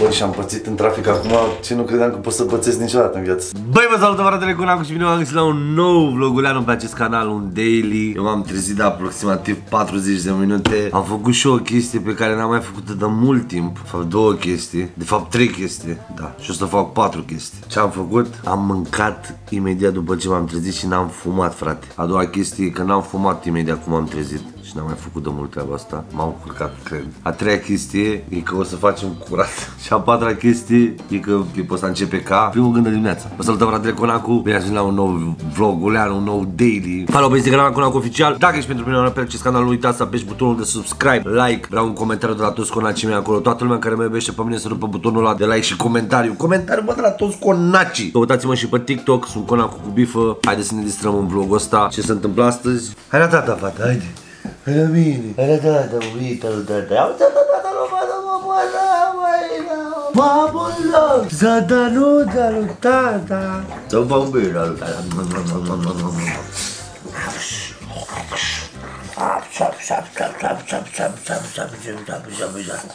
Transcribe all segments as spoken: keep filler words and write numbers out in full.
Băi, și-am pățit în trafic acum ce nu credeam că pot să pățesc niciodată în viață. Băi, vă salut, fratele Conacu și bine v-am găsit la un nou vloguleanu pe acest canal, un daily. Eu m-am trezit de aproximativ patruzeci de minute. Am făcut și o chestie pe care n-am mai făcut-o de mult timp. Fac două chestii, de fapt trei chestii, da. Și o să fac patru chestii. Ce am făcut? Am mâncat imediat după ce m-am trezit și n-am fumat, frate. A doua chestie e că n-am fumat imediat cum m-am trezit. Și n-am mai făcut de mult treaba asta. M-am culcat, cred. A treia chestie e că o să facem curat. Și a patra chestie e că clipul ăsta începe ca primul gând de dimineața. Vă salutăm, fratele Conacu. Bine ați venit la un nou vlogulean, un nou daily. Follow pe Instagram Conacu Oficial. Dacă ești pentru prima oară pe acest canal, nu uitați să apeși butonul de subscribe, like. Vreau un comentariu de la toți conacii mei acolo. Toată lumea care mă iubește pe mine să rupă butonul ăla de like și comentariu. Comentariu, bă, de la toți conacii. Uitați-mă și pe TikTok, sunt Conacu cu bifă. Haideți să ne distrăm în vlogul ăsta. Ce se întâmplă astăzi? Hai la tata, fata, haide. Hai la mine. Hai la tata, uita, tata. Mamă, la! Zadanuda lui tata! Să-mi fac bine la lui tata!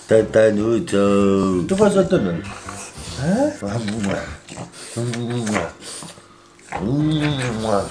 Tatanuță! Tu faci o tână?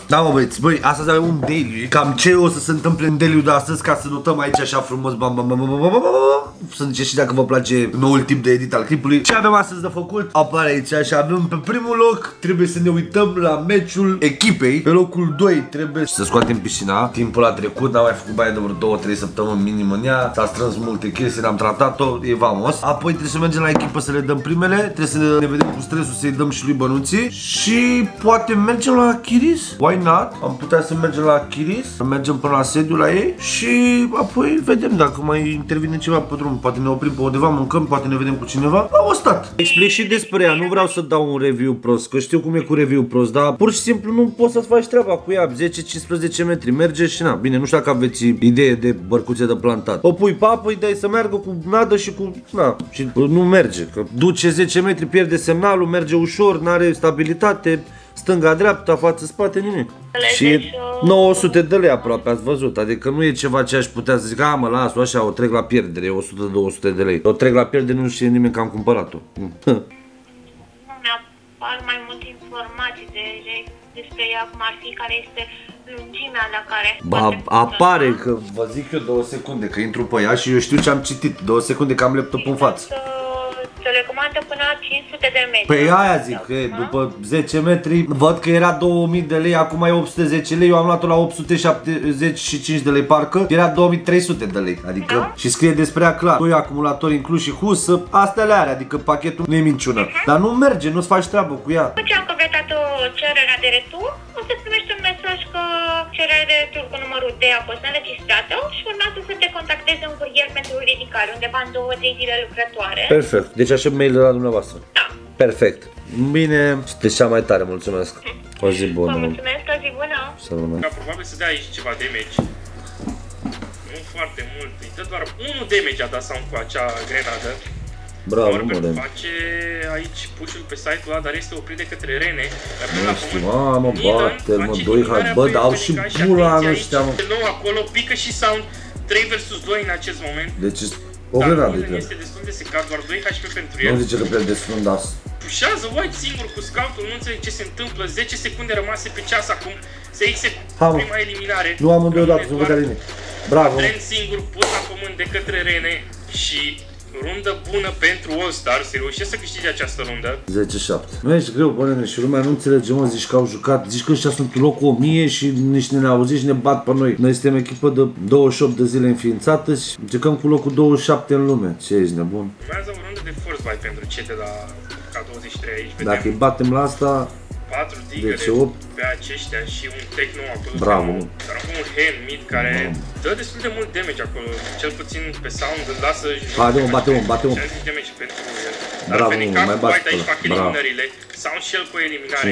Da, mă băieți, băi, astăzi avem un daily. Cam ce o să se întâmple în daily-ul de astăzi, ca să notăm aici așa frumos, bam, bam, bam, bam, bam, bam. Să ziceți și dacă vă place noul tip de edit al clipului. Ce avem astăzi de făcut? Apare aici și avem pe primul loc, trebuie să ne uităm la meciul echipei. Pe locul doi trebuie să scoatem piscina. Timpul a trecut, n-am mai făcut bani de vreo două trei săptămâni minim în ea. S-a strâns multe chestii, n-am tratat-o, e vamos. Apoi trebuie să mergem la echipă să le dăm primele. Trebuie să ne vedem cu stresul, să-i dăm și lui Bănuții. Și poate mergem la Kiris? Why not? Am putea să mergem la Kiris. Mergem până la sediu la ei și apoi vedem dacă mai intervine ceva pe drum. Poate ne oprim pe undeva, mâncăm, poate ne vedem cu cineva. Am stat. Explic și despre ea, nu vreau să dau un review prost, că știu cum e cu review prost, dar pur și simplu nu poți să-ți faci treaba cu ea. zece cincisprezece metri, merge și na. Bine, nu știu dacă aveți idee de bărcuțe de plantat. O pui pe apă, îi dai să meargă cu nadă și cu... na, și nu merge. Că duce zece metri, pierde semnalul, merge ușor, n-are stabilitate. Stânga-dreapta, față-spate, nimic. Și nouă sute de lei aproape, ați văzut. Adică nu e ceva ce aș putea să zic, a, mă, las-o așa, o trec la pierdere, o sută două sute de lei. O trec la pierdere, nu știe nimeni că am cumpărat-o. Nu mi-apar mai multe informații de, despre ea, cum ar fi, care este lungimea la care... Ba, apare, că vă zic eu două secunde, că intru pe ea și eu știu ce am citit. Două secunde, că am laptopul în față. Se recomandă până la cinci sute de metri. Păi aia zic, că după zece metri, văd că era două mii de lei, acum e opt sute zece lei, eu am luat-o la opt sute șaptezeci și cinci de lei parcă, era două mii trei sute de lei, adică, da? Și scrie despre ea clar, doi acumulatori inclus și husă, astea le are, adică pachetul nu e minciună, uh -huh. Dar nu merge, nu-ți faci treabă cu ea. După ce am completat o cererea de retur, o să primești un mesaj că cererea de retur cu numărul de a fost înregistrată și urmează să te contacteze un curier pentru ridicare, undeva în două trei zile lucrătoare. Perfect. Deci așa mail de la dumneavoastră. Da. Perfect. Bine, sunteți cea mai tare, mulțumesc. O zi bună. Vă mulțumesc, o zi bună. Să rămână. Dar probabil să dea aici ceva damage. Nu foarte mult, îi dă doar unul damage a dat sau cu acea grenadă. Bravo, mă, face aici push-ul pe site-ul ăla, dar este oprit de către Rene. Mamă, bate, mă, doi hard, bă, dau și pula în ăștia, mă. nouă acolo, pică și sound trei versus doi în acest moment. Deci o grenadă de este destul de secat, doar doi H P pentru el. Nu zice că pierde sfânt, dar... Pușează White singur cu scout-ul, nu înțeleg ce se întâmplă. zece secunde rămase pe ceas acum, se execută prima eliminare. Nu am îndoiodată, nu vedea nimic. Bravo. Ren singur pus la pământ de către Rene și... Rundă bună pentru AllStars, se reușește să câștige această rundă. zece șapte. Nu ești greu, bă, și lumea nu înțelege, mă, zici că au jucat, zici că ăștia sunt locul o mie și nici ne auzit și ne bat pe noi. Noi suntem echipă de douăzeci și opt de zile înființată și jucăm cu locul douăzeci și șapte în lume. Ce ești nebun? Urmează o rundă de force buy pentru cei de la K douăzeci și trei aici. Vedem. Dacă îi batem la asta... patru digăre pe aceștia și un Tecno acolo. Bravo. Dar acum un hand mid care dă destul de mult damage acolo. Cel puțin pe sound îl lasă. Haide, mă, bate-mă, bate-mă. Bravo, mai bate-mă. Aici fac eliminările. Sound și el cu eliminare.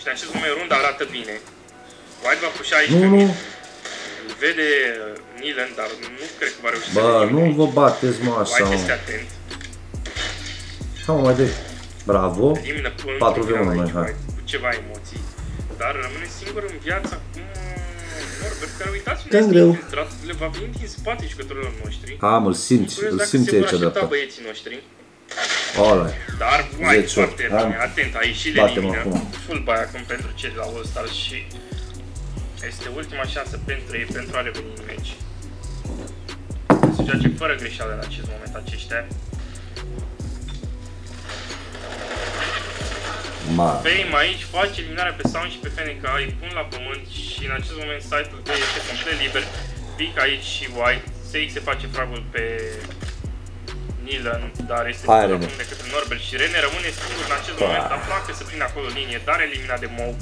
Și în acest moment runda arată bine. White va pușa aici pe mid. Îl vede Nilan, dar nu cred că va reuși să... Bă, nu vă bateți, mă, așa. White este atent. Hai, mă, mai dă-i. Bravo. patru v unu mai, hai. Ceva emoții, dar rămâne singur în viața acum Norbert, care uitați unde este infiltrat, le va veni din spate jucătorilor noștri. Am, îl simți, îl simți aici de-a dată. Băieții noștri, Alright. Dar mai foarte bine, atent, a ieșit de linia full buy acum pentru cei de la AllStars și este ultima șansă pentru ei pentru a reveni în meci. Se joace fără greșeală în acest moment aceștia. Fame aici face eliminarea pe Sound și pe Fenica, îi pun la pământ și în acest moment site-ul B este complet liber. Pic aici și White, se face fragul pe Nilan, dar este pus de către Norbert și Rene rămâne singur în acest moment, aflat că se prinde acolo linie, dar eliminat de Mou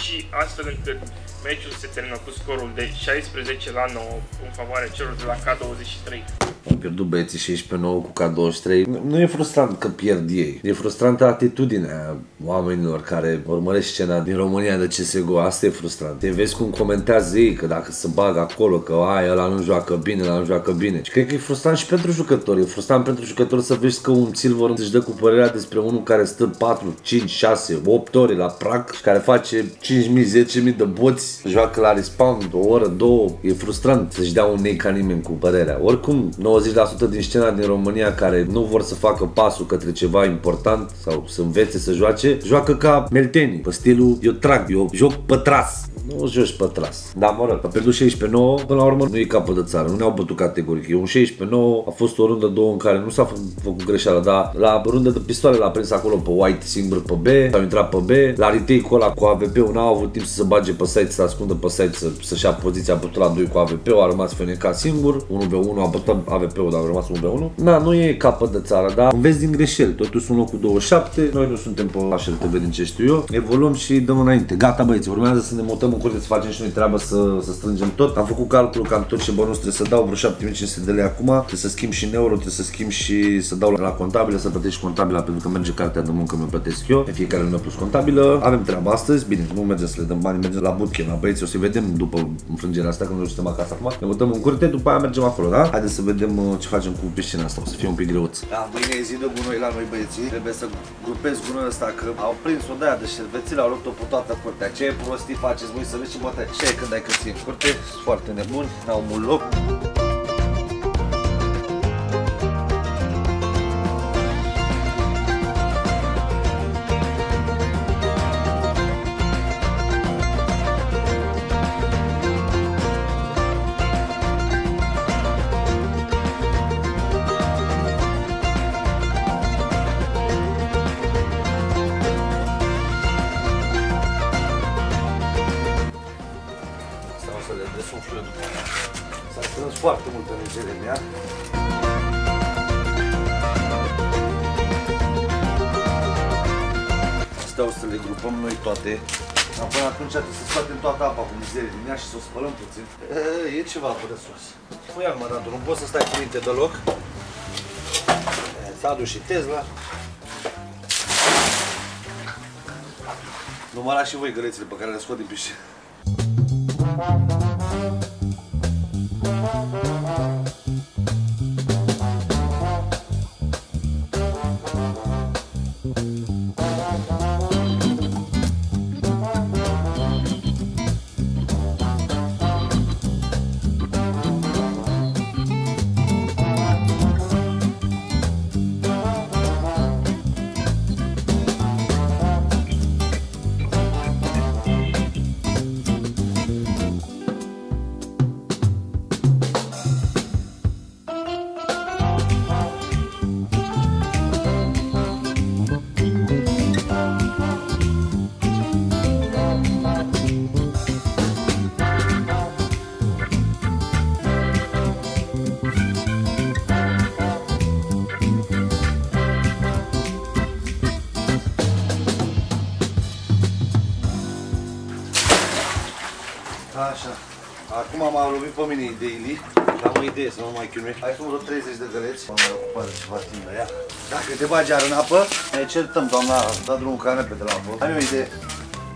și astfel încât meciul se termină cu scorul de șaisprezece la nouă în favoarea celor de la K douăzeci și trei. Am pierdut băieții șaisprezece pe nouă cu K douăzeci și trei. Nu e frustrant că pierd ei, e frustrantă atitudinea oamenilor care urmăresc scena din România de C S G O, asta e frustrant. Te vezi cum comentează ei, că dacă se bagă acolo, că ai, ăla nu joacă bine, ăla nu joacă bine. Și cred că e frustrant și pentru jucători, e frustrant pentru jucători să vezi că un Silver își dă cu părerea despre unul care stă patru, cinci, șase, opt ore la prag și care face cinci mii, zece mii de boți, joacă la respawn o oră, două, e frustrant să-și dea un nei ca nimeni cu părerea. Oricum, nouăzeci la sută din scena din România care nu vor să facă pasul către ceva important sau să învețe să joace, joacă ca meltenii, pe stilul eu trag, eu joc pe tras. Nu joci pe tras. Da, mă rog, a pierdut șaisprezece pe nouă, până la urmă nu e capăt de țară, nu ne-au bătut categoric. E un șaisprezece pe nouă, a fost o rundă două în care nu s-a făcut greșeală, dar la rundă de pistoale l-a prins acolo pe White singur pe B, s-au intrat pe B, la retake-ul ăla cu A V P-ul n-au avut timp să se bage pe site, să se ascundă pe site, să-și ia poziția, a bătut la doi cu A V P-ul, a rămas Feneca singur, unu pe unu, a bătut A V P-ul, dar a rămas unu pe unu. Na, nu e capăt de țară, dar înveți din greșeli, totuși sunt locul douăzeci și șapte, noi nu suntem pe așa T V din ce știu eu, evoluăm și dăm înainte. Gata băieți, urmează să ne mutăm în curte, să facem și noi treaba, să, să strângem tot. Am făcut calculul că am tot ce bonus trebuie să dau, vreo șapte mii cinci sute de lei acum, trebuie să schimb și în euro, trebuie să schimb și să dau la, la contabilă, să plătești contabila pentru că merge cartea de muncă, mi-o plătesc eu, pe fiecare lună plus contabilă. Avem treaba astăzi, bine, nu mergem să le dăm bani, mergem la bootcamp, la băieți, o să vedem după înfrângerea asta, când noi suntem acasă acum, ne mutăm în curte, după aia mergem acolo, da? Haideți să vedem ce facem cu piscina asta, o să fie un pic greuț. Da, mâine e zi de gunoi la noi băieții, trebuie să grupez gunoiul ăsta că au prins o daia de șervețile, au luat-o pe toată curtea. Ce prostii faceți voi să vezi, poate și când ai căței în curte, sunt foarte nebuni, n-au mult loc. S-a strâns foarte multă energie în ea. Asta o să le grupăm noi toate. Dar până atunci trebuie să scoatem toată apa cu mizerie din ea și să o spălăm puțin. E, e ceva apă de sus. Păi armă, Radu, nu poți să stai cu minte deloc. S-a adus și Tesla. Numărați și voi gălețile pe care le scot din piscină. Așa, acum m-am lovit pe mine ideile, am o idee să nu mai chinuie. Hai sunt vreo treizeci de găleți, m-am mai ocupat de ceva timp de ea. Dacă te bagi iar în apă, ne certăm, doamna, da drumul ca repede la apă. Am o idee,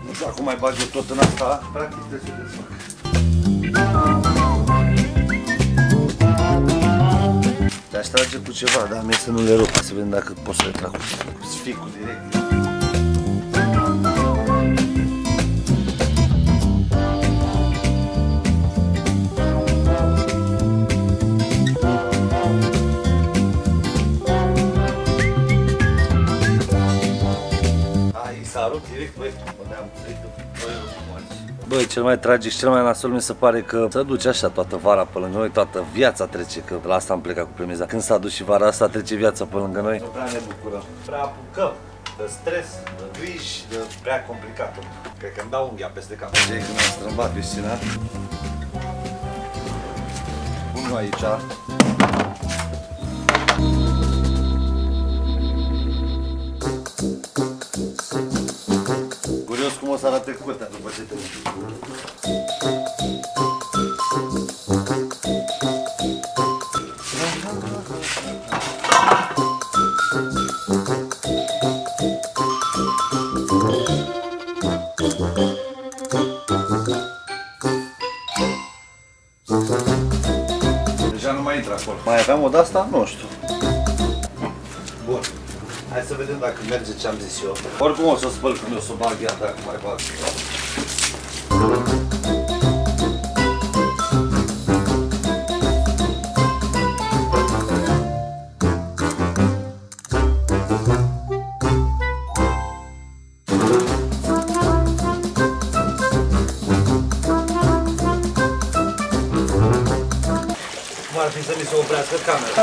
nu știu, acum mai bag eu tot în asta, practic trebuie să desfac. Le-aș trage cu ceva, dar mie să nu le rup, să vedem dacă pot să le trag cu sficul direct. să arunc direct, băi, puneam trei de Băi, cel mai tragic și cel mai nasol mi se pare că se duce așa toată vara pe lângă noi, toată viața trece, că la asta am plecat cu premiza. Când s-a dus și vara asta, trece viața pe lângă noi. Nu prea ne bucurăm, prea apucăm de stres, de griji, de prea complicat. Cred că îmi dau unghia peste cap. Cei când am strâmbat piscina. Unul aici. Curios cum o să arate curtea după ce te uiți. Deja nu mai intră acolo. Mai aveam o de-asta? Nu știu. Bun. Hai să vedem dacă merge ce am zis eu. Oricum o să o spăl cum eu, o să o bag iar dacă mai bag. Cum ar fi să mi se oprească camera?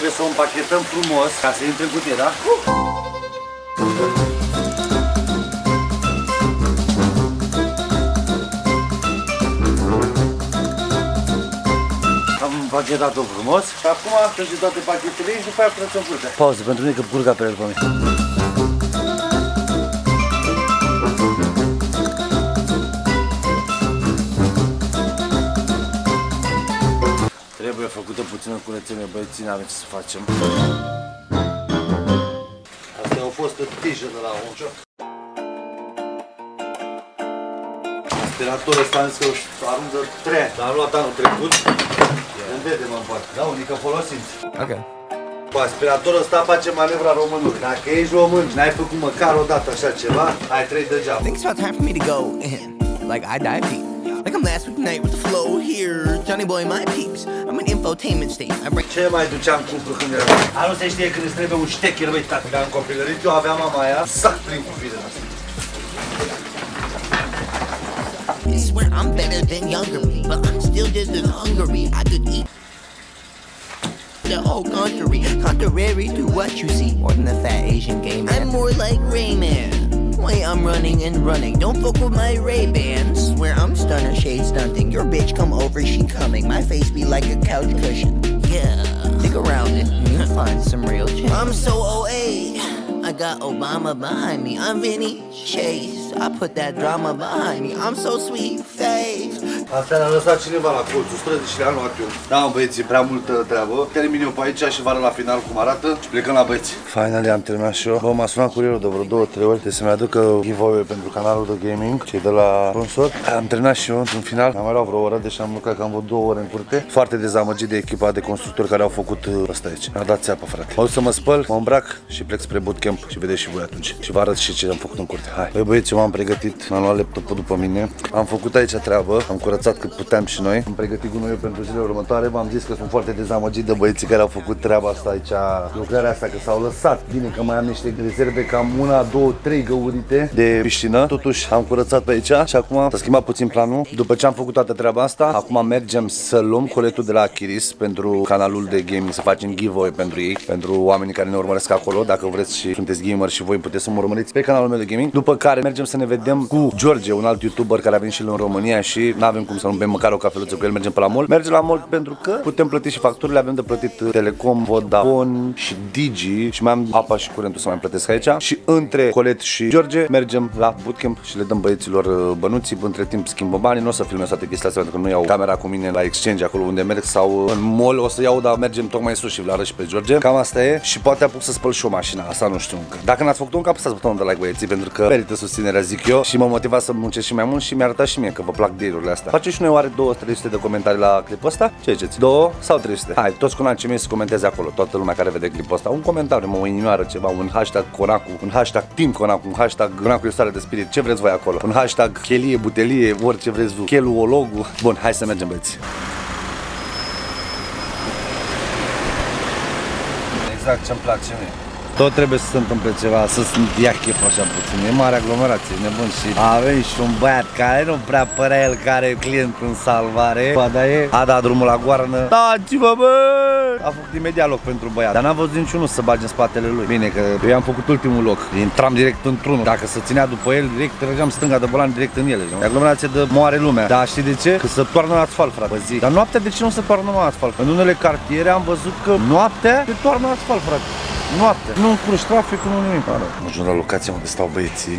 Trebuie să o împachetăm frumos ca să intre în cutie, da? Am împachetat-o frumos și acum trece toate pachetele și după aia puneți-o în curte. Pauză pentru mine că curga pe el pe mine. Trebuie făcută puțină curățenie, băieții, n-avem ce să facem. Asta au fost o tijă de la un joc. Aspiratorul ăsta am zis că arunc de trei, dar am luat anul trecut. Îmi vede, mă împac. Da, unică folosință. Ok. Cu aspiratorul ăsta face manevra românului. Dacă ești român și n-ai făcut măcar o dată așa ceva, ai trei degeaba. Think it's about time for me to go in, like I die deep. Like I'm last week night with the flow here, Johnny boy, my peeps. I'm an infotainment state. Ce mai duceam cumpru când era? A, nu se știe când îți trebuie un ștecher, băi, tată. Dar în copilărit eu aveam mama aia, exact prin cuvintele astea. I swear I'm better than younger me, but I'm still just as hungry. I could eat the whole country, contrary to what you see. More than the fat Asian gay man. I'm more like Rayman. Wait, I'm running and running. Don't fuck with my Ray-Bans. Where I'm stunner, shade stunting. Your bitch come over, she coming. My face be like a couch cushion. Yeah. Dig around it and you'll find some real change. I'm so oh eight. I got Obama behind me. I'm Vinny Chase. I put that drama behind me. I'm so sweet, face. Astea ne-a lăsat cineva la colțul străzii și le-a luat eu. Da, mă băieții, prea multă treabă. Termin eu pe aici și vara la final cum arată și plecăm la băieți. Finally am terminat și eu. Bă, m-a sunat curierul de vreo două trei ori. Trebuie să-mi aducă giveaway pentru canalul de gaming, cei de la sponsor. Am terminat și eu într-un final. Am mai luat vreo oră, deși am lucrat cam vreo două ore în curte. Foarte dezamăgit de echipa de constructori care au făcut asta aici. Mi-a dat țeapă, frate. O să mă spăl, mă îmbrac și plec spre bootcamp și vedeți și voi atunci. Și vă arăt și ce am făcut în curte. Hai. Băi, băieți, m-am pregătit, m-am luat laptopul după mine. Am făcut aici treabă. Am curățat cât puteam și noi. Am pregătit gunoiul pentru zilele următoare. V-am zis că sunt foarte dezamăgit de băieții care au făcut treaba asta aici, lucrarea asta, că s-au lăsat. Bine că mai am niște rezerve, cam una, două, trei găurite de piscină. Totuși am curățat pe aici și acum s-a schimbat puțin planul. După ce am făcut toată treaba asta, acum mergem să luăm coletul de la Kiris pentru canalul de gaming, să facem giveaway pentru ei, pentru oamenii care ne urmăresc acolo. Dacă vreți și sunteți gamer și voi, puteți să mă urmăriți pe canalul meu de gaming. După care mergem să ne vedem cu George, un alt youtuber care a venit și el în România și n-avem cum să nu bem măcar o cafeluță cu el, mergem pe la mall. Mergem la mall pentru că putem plăti și facturile, avem de plătit Telecom, Vodafone și Digi și mai am apa și curentul să mai plătesc aici. Și între Colet și George mergem la bootcamp și le dăm băieților bănuții, între timp schimbă banii. Nu o să filmez toate chestiile astea pentru că nu iau camera cu mine la exchange acolo unde merg sau în mall, o să iau, dar mergem tocmai sus și vă arăt și pe George. Cam asta e și poate apuc să spăl și eu mașina, asta nu știu încă. Dacă n-ați făcut un cap, să butonul de like, băieții, pentru că merită susținerea, zic eu, și mă motiva să muncesc și mai mult și mi-a arătat și mie că vă plac deal-urile astea. Faceți și noi oare două trei sute de comentarii la clipul ăsta? Ce ziceți? două sau trei sute? Hai, toți conacii mei să comenteze acolo, toată lumea care vede clipul ăsta. Un comentariu, mă, o inimioară, ceva, un hashtag Conacu, un hashtag Team Conacu, un hashtag Conacu e stare de spirit, ce vreți voi acolo? Un hashtag chelie, butelie, orice vreți voi, cheluologu. Bun, hai să mergem, băieți. Exact ce-mi place mie. Tot trebuie să se întâmple ceva, să ia chef așa puțin, e mare aglomerație, nebun, și avem și un băiat care nu prea părea el care e client în salvare, ba da e, a dat drumul la goarnă, taci-vă bă! A făcut imediat loc pentru băiat, dar n-am văzut niciunul să bage în spatele lui. Bine că eu i-am făcut ultimul loc, intram direct într-unul, dacă se ținea după el, direct trăgeam stânga de volan direct în ele. E aglomerație de moare lumea, dar știi de ce? Că se toarnă în asfalt, frate, zi. Dar noaptea de ce nu se toarnă în asfalt? În unele cartiere am văzut că noaptea se toarnă în asfalt, frate. Noapte, nu încurci traficul, nu nimic. Mă ajung la locația unde stau băieții.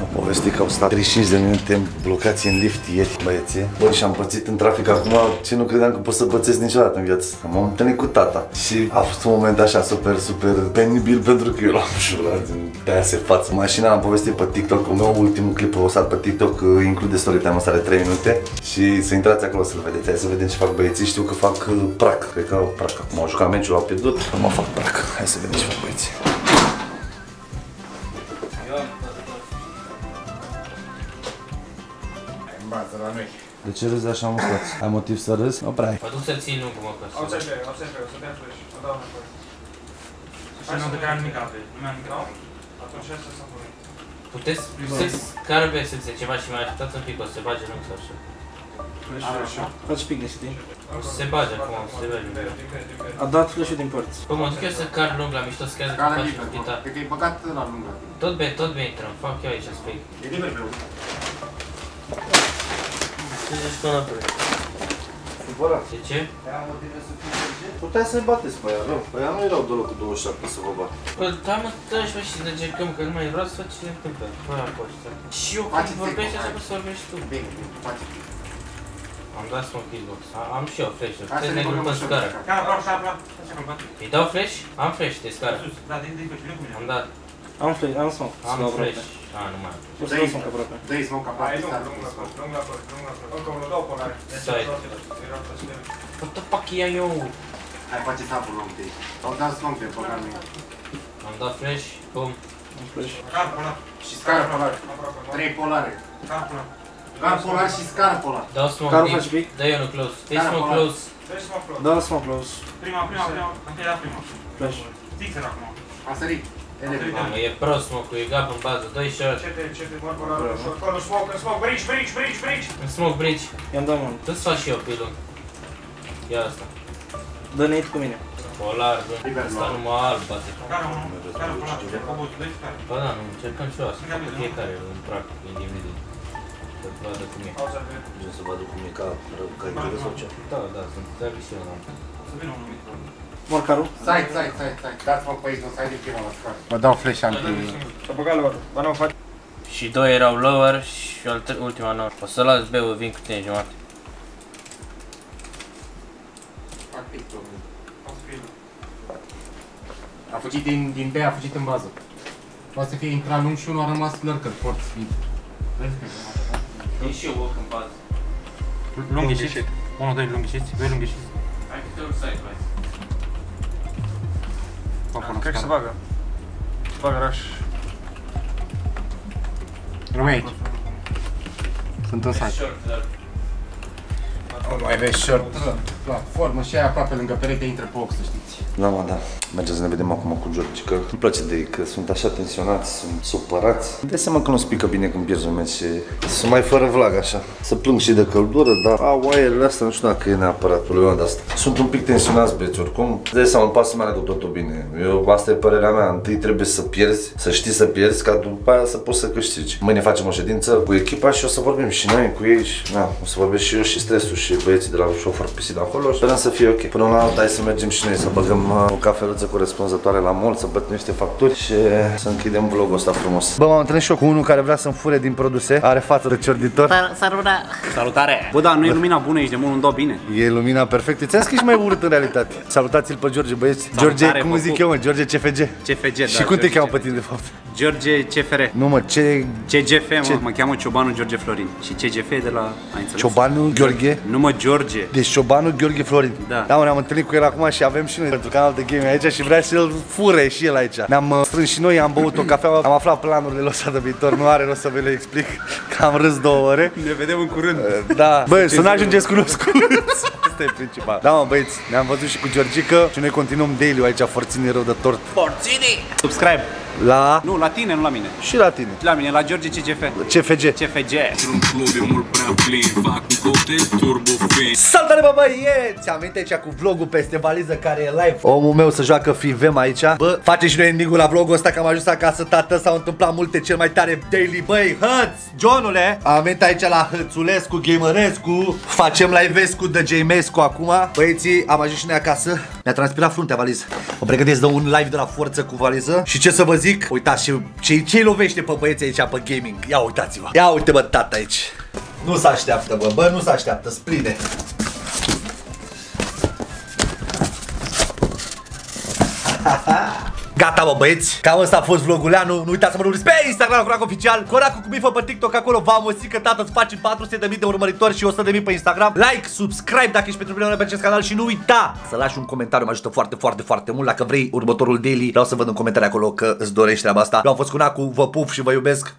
Am povestit că au stat treizeci și cinci de minute blocați în lift ieri, băieții. Bă, și am pățit în trafic acum ce nu credeam că pot să pățesc niciodată în viață. M-am întâlnit cu tata și a fost un moment așa super, super penibil pentru că eu l-am jurat din tăiase față. Mașina am povestit pe TikTok, un nou ultimul clip o sat pe TikTok, include story time ăsta de trei minute și să intrați acolo să-l vedeți. Hai să vedem ce fac băieții, știu că fac prac. Cred că au prac acum, au jucat meciul, au pierdut, mă fac prac. Hai să vedem ce fac băieții. De ce râzi așa, măcați? Ai motiv să râzi? Nu prea ai. Păi tu să ții, nu cum mă căsă. Observ eu, observ eu, să te afluși. O dau înapoi. Așa nu am nimic apel. Nu mi-am nimic apel. Atunci așa s-a pornit. Puteți să scarbeți ceva și mai ajutați un pic, o să se bage lung sau așa. Așa. Faci pic niște timp. Se bage acum, se bage lung. A dat flash-ul din părți. Păi mă duc eu să car lung la mișto, să crează că faci un pic. Cred că e băgat la lungă. Tot bine, tot bine intrăm. Fac eu aici, spui. E liber pe lungă. Zici până apoi. Supărat. De ce? Aia motive să fii dege? Puteai să-i bateți pe aia, rău. Pe aia nu erau deloc cu douăzeci și șapte să vă bat. Păi, da mă, dă-și mă și degercăm, că nu mai vreau să faci ce ne întâmplă. Păi, apoi ăștia. Și eu când vorbești, așa că să vorbești tu. Bine, bine, face bine. Am dat să un killbox. Am și eu flash-uri. Trebuie să ne grupăm scara. Scara, vreau, scara, vreau. Așa că-l bat. Îi dau flash? Am flash de scara. Da, de-i flash, vine cu mine. Am dat. Am flash, am smoke. Am flash. A, nu mai am. Dă-i smoke aproape. Dă-i smoke aproape. Hai, lung, lung la păr, lung la păr, lung la păr. Încă unul, două polare. Stai. What the fuck ia eu? Hai, face tabul lung de aici. Au dat smoke de băgar mea. Am dat flash, bum. Am flash. Car polar. Și scară polare. Trei polare. Car polar. Car polar și scară polar. Dau smoke deep, dă-i unul close. Dă-i smoke close. Dă-i smoke close. Dă-i smoke close. Prima, prima, prima. Întâi la prima. Flash. Dixer acum. A sărit. Mamă, e prost, mă, cu egap în bază, doi short. Ce te, ce te, mă, mă, mă, în smoke, în smoke, bridge, bridge, bridge, bridge. În smoke, bridge. I-am dat, mă. Tu-ți faci și eu, pilot. Ia asta. Dă nate cu mine. Polar, bă. Asta numai alb, bate. Care, mă, care, polar, ce-am făcut, dă-i care. Bă, da, nu, încercăm și eu asta, pe fiecare, în prac, individul. Să vadă cum e. Vreau să vadă cum e ca rău sau ce? Da, da, sunt servici și eu, da. Să vină un numit, bă. Mor carul. Side, side, side, side. Dați-mă pe aici, nu side din prima la scară. Mă dau flash anti-mine. S-a băgat lower, ba n-o faci. Și doi erau lower și ultima nouă. O să las B-ul, vin cu tine jumate. Fac pic-ul. A fugit din B, a fugit în bază. Poate să fie intrat lung și unul a rămas lurker, forț speed. E și eu walk în bază. Lung ghișiți. unu, doi lung ghișiți, doi lung ghișiți. Hai câte ori side, băi. Cred că se bagă. Se bagă raș. Rămâi aici. Sunt în site. Nu mai vezi short. platformă și aia aproape lângă perete intră pe ochi, să știți. Da, mă, da. Mergeți să ne vedem acum cu George, că îmi place de ei, că sunt așa tensionați, sunt supărați. Îmi dai seama că nu spică bine când pierzi un meci și sunt mai fără vlag, așa. Să plâng și de căldură, dar au aerele astea, nu știu dacă e neapărat problema de asta. Sunt un pic tensionați, băieți, oricum. Îți dai seama, îmi pasă mare cu totul bine. Eu, asta e părerea mea, întâi trebuie să pierzi, să știi să pierzi, ca după aia să poți să câștigi. Mâine facem o ședință cu echipa și o să vorbim și noi cu ei și, na, o să vorbesc și eu și stresul și băieții de la șofer pisit acolo. Sperăm să fie ok. Până la dai să mergem și noi să băgăm o cafeluță corespunzătoare la mall, să bătem niște facturi și să închidem vlogul ăsta frumos. Bă, m-am întâlnit și eu cu unul care vrea să-mi fure din produse. Are față de ciorditor. Salutare! Bă, da, nu e lumina bună aici, de mult nu dă bine. E lumina perfectă. Ți-am zis că ești mai urât în realitate. Salutați-l pe George, băieți. George, cum zic eu, mă? George C F G. C F G, și cum te cheamă pe tine de fapt? George C F R. Nu, mă, ce C G F, mă, mă cheamă Ciobanu Gheorghe Florin. Și C G F de la, ai înțeles? Ciobanu Gheorghe? Nu, mă, George. Deci Ciobanu Gheorghe Florin. Da. Da, ne-am întâlnit cu el acum și avem și noi pentru canal de gaming aici și vrea să-l fure și el aici. Ne-am strâns și noi, am băut o cafea, am aflat planurile lor de viitor. Nu are rost să vă le explic, că am râs două ore. Ne vedem în curând. Da. Bă, să nu ajungeți cunoscuți. Asta e principal. Da, mă, băieți, ne-am văzut și cu Georgica și noi continuăm daily aici, forținii rău de tort. Forținii! Subscribe! La... Nu, la tine, nu la mine. Și la tine. La mine, la George C F G. C F G. C F G. Salutare, bă, băieți! Am venit aici cu vlogul peste valiză care e live. Omul meu să joacă Fivem aici. Bă, face și noi ending-ul la vlogul ăsta, că am ajuns acasă, tată, s-au întâmplat multe cel mai tare daily, băi, hăți, Johnule! Am venit aici la Hățulescu, Gamerescu, facem live-escu de Jamescu acum. Băieții, am ajuns și noi acasă. Mi-a transpirat fruntea valiză. O pregătesc de un live de la forță cu valiză. Și ce să vă zic? Uitați și ce-i ce lovește pe băieții aici pe gaming. Ia uitați-vă. Ia uite, bă, tata aici. Nu se așteaptă, bă, bă, nu se așteaptă, spline. Gata, bă, băieți, cam ăsta a fost vloguleanul. Nu uitați să mă urmăriți pe Instagram, Conacu Oficial, Conacu cu bifă pe TikTok, acolo v-am măsit că tata îți face patru sute de mii de urmăritori și o sută de mii pe Instagram. Like, subscribe dacă ești pentru prima oară pe acest canal și nu uita să lași un comentariu, mă ajută foarte, foarte, foarte mult. Dacă vrei următorul daily, vreau să văd în comentarii acolo că îți dorești treaba asta. Eu am fost Conacu, vă pup și vă iubesc.